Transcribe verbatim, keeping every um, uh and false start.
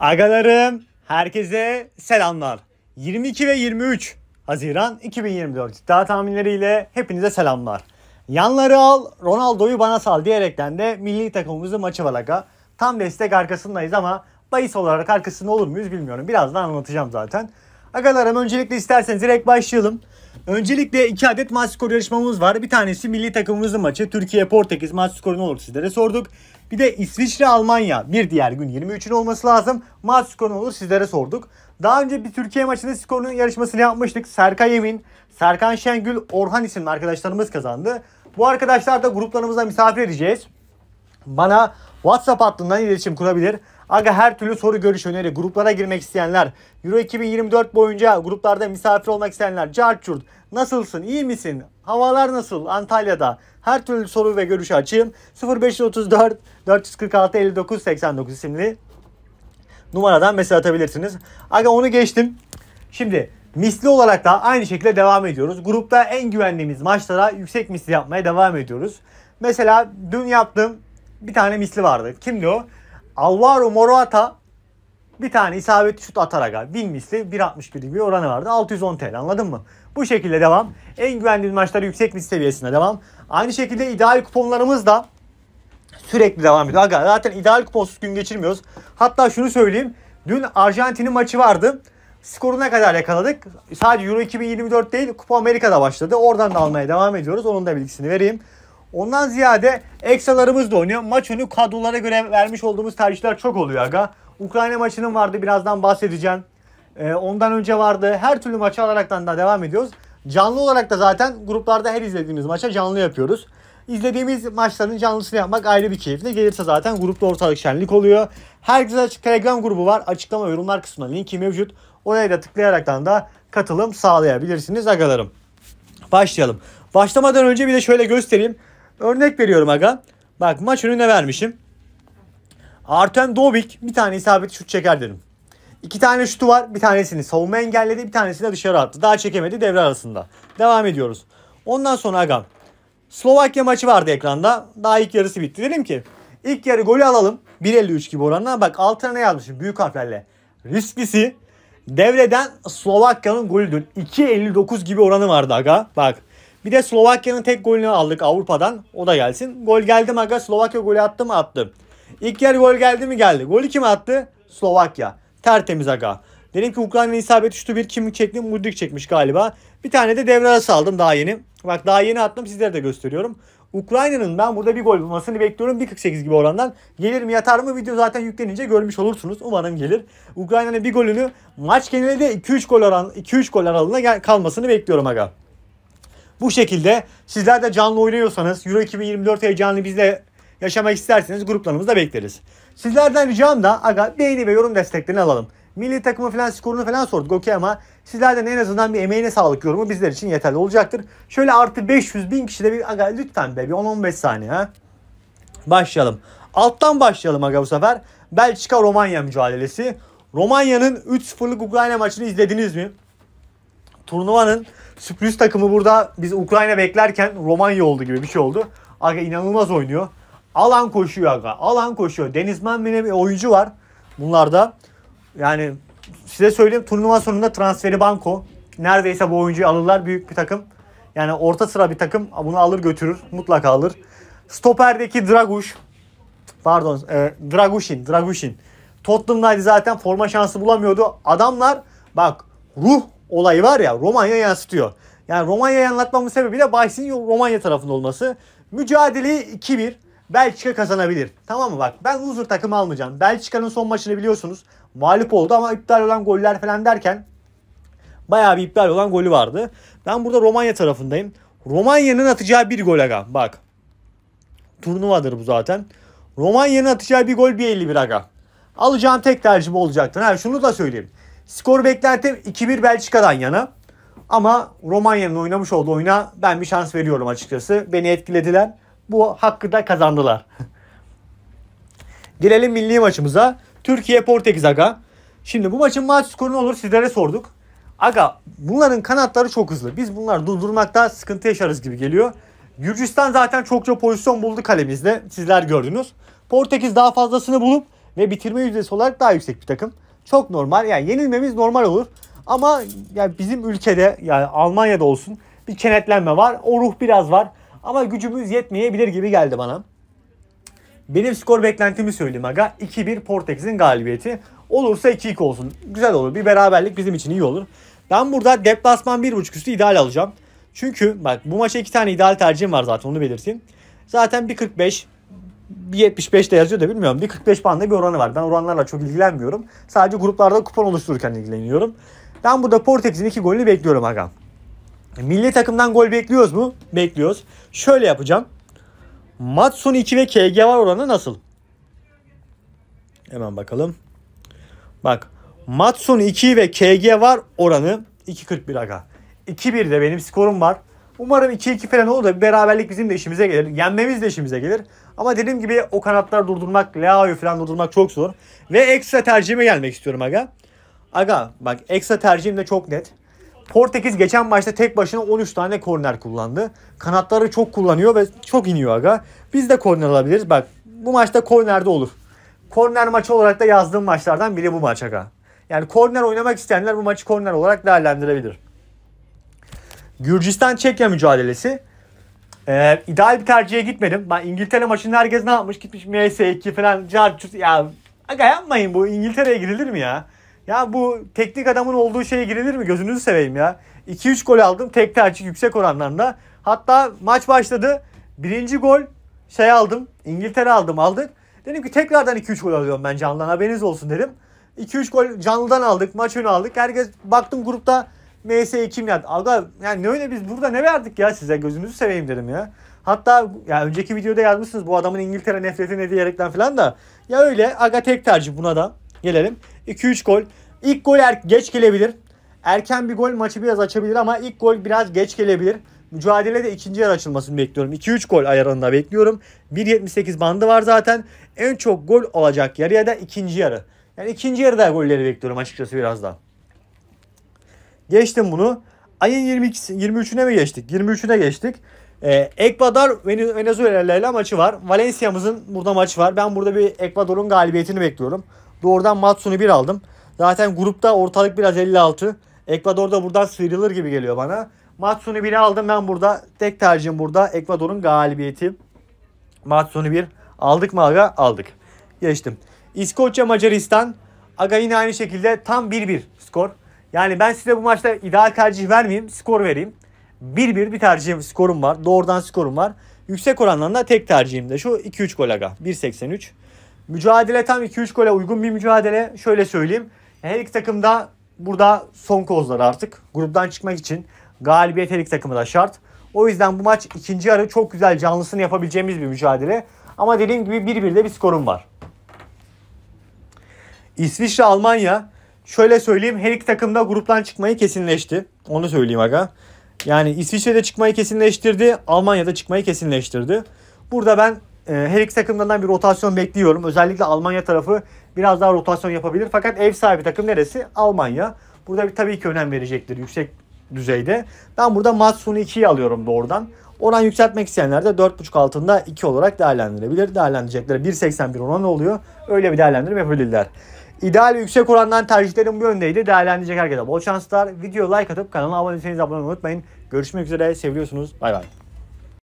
Agalarım, herkese selamlar. yirmi iki ve yirmi üç Haziran iki bin yirmi dört iddia tahminleriyle hepinize selamlar. Yanları al, Ronaldo'yu bana sal diyerekten de milli takımımızın maçı var aga. Tam destek arkasındayız ama bahis olarak arkasında olur muyuz bilmiyorum. Birazdan anlatacağım zaten. Agalarım, öncelikle isterseniz direkt başlayalım. Öncelikle iki adet maç skoru yarışmamız var. Bir tanesi milli takımımızın maçı. Türkiye-Portekiz maç skoru ne olur sizlere sorduk. Bir de İsviçre-Almanya. Bir diğer gün yirmi üçün olması lazım. Maç skoru ne olur sizlere sorduk. Daha önce bir Türkiye maçında skorunun yarışmasını yapmıştık. Serkan Yemin, Serkan Şengül, Orhan isimli arkadaşlarımız kazandı. Bu arkadaşlar da gruplarımıza misafir edeceğiz. Bana WhatsApp hattından iletişim kurabilir. Aga her türlü soru, görüş, öneri, gruplara girmek isteyenler, Euro iki bin yirmi dört boyunca gruplarda misafir olmak isteyenler, Carchurt, nasılsın, iyi misin, havalar nasıl Antalya'da, her türlü soru ve görüşü açığım. sıfır beş üç dört dört kırk altı elli dokuz seksen dokuz isimli numaradan mesaj atabilirsiniz. Aga onu geçtim. Şimdi misli olarak da aynı şekilde devam ediyoruz. Grupta en güvendiğimiz maçlara yüksek misli yapmaya devam ediyoruz. Mesela dün yaptığım bir tane misli vardı. Kimdi o? Alvaro Morata bir tane isabetli şut ataraga. bin misli bir altmış bir gibi bir oranı vardı. altı yüz on TL, anladın mı? Bu şekilde devam. En güvendiğimiz maçları yüksek misli seviyesinde devam. Aynı şekilde ideal kuponlarımız da sürekli devam ediyor. Aga zaten ideal kuponsuz gün geçirmiyoruz. Hatta şunu söyleyeyim. Dün Arjantin'in maçı vardı. Skoruna kadar yakaladık. Sadece Euro iki bin yirmi dört değil, Kupa Amerika'da başladı. Oradan da almaya devam ediyoruz. Onun da bilgisini vereyim. Ondan ziyade ekstralarımız da oynuyor. Maç önü kadrolara göre vermiş olduğumuz tercihler çok oluyor aga. Ukrayna maçının vardı, birazdan bahsedeceğim. Ee, ondan önce vardı. Her türlü maçı alaraktan da devam ediyoruz. Canlı olarak da zaten gruplarda her izlediğimiz maça canlı yapıyoruz. İzlediğimiz maçların canlısını yapmak ayrı bir keyifle. Gelirse zaten grupta ortalık şenlik oluyor. Herkese açık Telegram grubu var. Açıklama yorumlar kısmında linki mevcut. Oraya da tıklayaraktan da katılım sağlayabilirsiniz agalarım. Başlayalım. Başlamadan önce bir de şöyle göstereyim. Örnek veriyorum aga. Bak maç önüne vermişim. Artem Dobik bir tane isabetli şut çeker dedim. İki tane şutu var. Bir tanesini savunma engelledi. Bir tanesini de dışarı attı. Daha çekemedi devre arasında. Devam ediyoruz. Ondan sonra aga. Slovakya maçı vardı ekranda. Daha ilk yarısı bitti. Dedim ki ilk yarı golü alalım. bir elli üç gibi oranla. Bak altına ne yazmışım? Büyük harflerle. Risklisi. Devreden Slovakya'nın golüdür. iki elli dokuz gibi oranı vardı aga. Bak. Bir de Slovakya'nın tek golünü aldık Avrupa'dan. O da gelsin. Gol geldi mi aga? Slovakya golü attı mı? Attı. İlk yer gol geldi mi? Geldi. Golü kim attı? Slovakya. Tertemiz aga. Dedim ki Ukrayna'nın isabeti şutu bir kim çekti? Mudrik çekmiş galiba. Bir tane de devre arası aldım daha yeni. Bak daha yeni attım, sizlere de gösteriyorum. Ukrayna'nın ben burada bir gol bulmasını bekliyorum. bir kırk sekiz gibi orandan. Gelir mi yatar mı? Video zaten yüklenince görmüş olursunuz. Umarım gelir. Ukrayna'nın bir golünü maç genelinde de iki üç gol, oran, iki üç gol aralığına kalmasını bekliyorum aga. Bu şekilde sizler de canlı oynuyorsanız, Euro iki bin yirmi dört heyecanını bizle yaşamak isterseniz gruplarımızda bekleriz. Sizlerden ricam da aga beğeni ve yorum desteklerini alalım. Milli takımı falan skorunu falan sorduk okey ama sizlerden en azından bir emeğine sağlık yorumu bizler için yeterli olacaktır. Şöyle artı beş yüz bin kişide bir aga lütfen be bir on on beş saniye ha. Başlayalım. Alttan başlayalım aga bu sefer. Belçika-Romanya mücadelesi. Romanya'nın üç sıfırlık Ukrayna maçını izlediniz mi? Turnuvanın sürpriz takımı burada, biz Ukrayna beklerken Romanya oldu gibi bir şey oldu. Aga inanılmaz oynuyor. Alan koşuyor aga. Alan koşuyor. Denizmen benim bir oyuncu var bunlarda. Yani size söyleyeyim, turnuva sonunda transferi banko. Neredeyse bu oyuncuyu alırlar, büyük bir takım. Yani orta sıra bir takım bunu alır götürür. Mutlaka alır. Stoperdeki Drăguș. Pardon e, Drăgușin. Drăgușin. Tottenham'daydı zaten, forma şansı bulamıyordu. Adamlar bak ruh olayı var ya, Romanya'ya yansıtıyor. Yani Romanya'ya anlatmamın sebebi de Baysin Romanya tarafında olması. Mücadeleyi iki bir Belçika kazanabilir. Tamam mı bak, ben loser takımı almayacağım. Belçika'nın son maçını biliyorsunuz. Mağlup oldu ama iptal olan goller falan derken bayağı bir iptal olan golü vardı. Ben burada Romanya tarafındayım. Romanya'nın atacağı bir gol aga. Bak turnuvadır bu zaten. Romanya'nın atacağı bir gol bir elli bir aga. Alacağım tek tercih olacaktır. Ha şunu da söyleyeyim. Skor beklentim iki bir Belçika'dan yana. Ama Romanya'nın oynamış olduğu oyuna ben bir şans veriyorum açıkçası. Beni etkilediler. Bu hakkı da kazandılar. Gelelim milli maçımıza. Türkiye-Portekiz aga. Şimdi bu maçın maç skoru ne olur sizlere sorduk. Aga bunların kanatları çok hızlı. Biz bunları durdurmakta sıkıntı yaşarız gibi geliyor. Gürcistan zaten çokça pozisyon buldu kalemizde. Sizler gördünüz. Portekiz daha fazlasını bulup ve bitirme yüzdesi olarak daha yüksek bir takım. Çok normal. Yani yenilmemiz normal olur. Ama yani bizim ülkede, yani Almanya'da olsun, bir kenetlenme var. O ruh biraz var. Ama gücümüz yetmeyebilir gibi geldi bana. Benim skor beklentimi söyleyeyim aga. iki bir Portekiz'in galibiyeti. Olursa iki iki olsun. Güzel olur. Bir beraberlik bizim için iyi olur. Ben burada deplasman bir buçuk üstü ideal alacağım. Çünkü bak bu maça iki tane ideal tercihim var zaten, onu belirteyim. Zaten bir kırk beş, bir yetmiş beş de yazıyor da bilmiyorum. bir kırk beş bandında bir oranı var. Ben oranlarla çok ilgilenmiyorum. Sadece gruplarda kupon oluştururken ilgileniyorum. Ben burada Portekiz'in iki golünü bekliyorum aga. Milli takımdan gol bekliyoruz mu? Bekliyoruz. Şöyle yapacağım. Maç sonu iki ve K G var oranı nasıl? Hemen bakalım. Bak. Maç sonu iki ve K G var oranı iki kırk bir aga. iki bir de benim skorum var. Umarım iki iki falan olur da bir beraberlik bizim de işimize gelir. Yenmemiz de işimize gelir. Ama dediğim gibi o kanatlar durdurmak, Leao'yu falan durdurmak çok zor. Ve ekstra tercihime gelmek istiyorum aga. Aga bak ekstra tercihim de çok net. Portekiz geçen maçta tek başına on üç tane korner kullandı. Kanatları çok kullanıyor ve çok iniyor aga. Biz de korner alabiliriz. Bak bu maçta kornerde olur. Korner maçı olarak da yazdığım maçlardan biri bu maç aga. Yani korner oynamak isteyenler bu maçı korner olarak değerlendirebilir. Gürcistan-Çekya mücadelesi. Ee, ideal bir tercihe gitmedim. Ben İngiltere maçında herkes ne yapmış? Gitmiş M S iki falan. Carçut. Ya aga yapmayın, bu İngiltere'ye girilir mi ya? Ya bu teknik adamın olduğu şeye girilir mi? Gözünüzü seveyim ya. iki üç gol aldım. Tek tercih yüksek oranlarında. Hatta maç başladı. Birinci gol şey aldım. İngiltere aldım aldık. Dedim ki tekrardan iki üç gol alıyorum ben canlıdan. Haberiniz olsun dedim. iki üç gol canlıdan aldık. Maç önü aldık. Herkes baktım grupta M S kim ya? Aga yani ne öyle, biz burada ne verdik ya size? Gözünüzü seveyim dedim ya. Hatta ya önceki videoda yazmışsınız bu adamın İngiltere nefreti ne diyerekten falan da. Ya öyle aga, tek tercih buna da. Gelelim. iki üç gol. İlk gol er geç gelebilir. Erken bir gol maçı biraz açabilir ama ilk gol biraz geç gelebilir. Mücadelede ikinci yarı açılmasını bekliyorum. iki üç gol ayarında bekliyorum. bir yetmiş sekiz bandı var zaten. En çok gol olacak yarı ya da ikinci yarı. Yani ikinci yarıda golleri bekliyorum açıkçası biraz daha. Geçtim bunu. Ayın yirmi üçüne mi geçtik? yirmi üçüne geçtik. Ee, Ekvador Venezuela ile maçı var. Valencia'mızın burada maçı var. Ben burada bir Ekvador'un galibiyetini bekliyorum. Doğrudan Matsun'u bir aldım. Zaten grupta ortalık biraz elli altı. Ekvador'da buradan sıyrılır gibi geliyor bana. Matsun'u biri aldım ben burada. Tek tercihim burada Ekvador'un galibiyeti. Matsun'u bir aldık mı aga? Aldık. Geçtim. İskoçya Macaristan. Aga yine aynı şekilde tam bir bir skor. Yani ben size bu maçta ideal tercih vermeyeyim. Skor vereyim. bir bir bir tercihim, skorum var. Doğrudan skorum var. Yüksek oranlarında tek tercihim de şu iki üç gol aga. bir seksen üç. Mücadele tam iki üç gole uygun bir mücadele. Şöyle söyleyeyim. Her iki takım da burada son kozlar artık. Gruptan çıkmak için galibiyet her iki takımı da şart. O yüzden bu maç ikinci yarı çok güzel canlısını yapabileceğimiz bir mücadele. Ama dediğim gibi bir birde bir skorum var. İsviçre-Almanya. Şöyle söyleyeyim, her iki takım da gruptan çıkmayı kesinleşti. Onu söyleyeyim aga. Yani İsviçre'de çıkmayı kesinleştirdi. Almanya'da çıkmayı kesinleştirdi. Burada ben e, her iki takımdan bir rotasyon bekliyorum. Özellikle Almanya tarafı biraz daha rotasyon yapabilir. Fakat ev sahibi takım neresi? Almanya. Burada bir tabii ki önem verecektir yüksek düzeyde. Ben burada Matsun'u ikiye alıyorum doğrudan. Oran yükseltmek isteyenler de dört buçuk altında iki olarak değerlendirebilir. Değerlendirecekleri bir seksen bir oran oluyor. Öyle bir değerlendirme yapabilirler. İdeal yüksek orandan tercihlerim bu yöndeydi. Değerlendirecek herkese bol şanslar. Video like atıp kanala abone değilseniz abone olmayı unutmayın. Görüşmek üzere. Seviyorsunuz. Bay bay.